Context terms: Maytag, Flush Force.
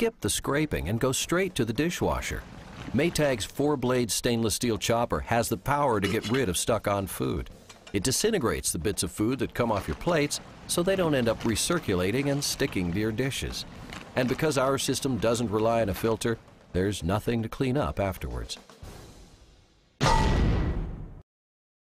skip the scraping and go straight to the dishwasher. Maytag's 4-blade stainless steel chopper has the power to get rid of stuck-on food. It disintegrates the bits of food that come off your plates so they don't end up recirculating and sticking to your dishes. And because our system doesn't rely on a filter, there's nothing to clean up afterwards.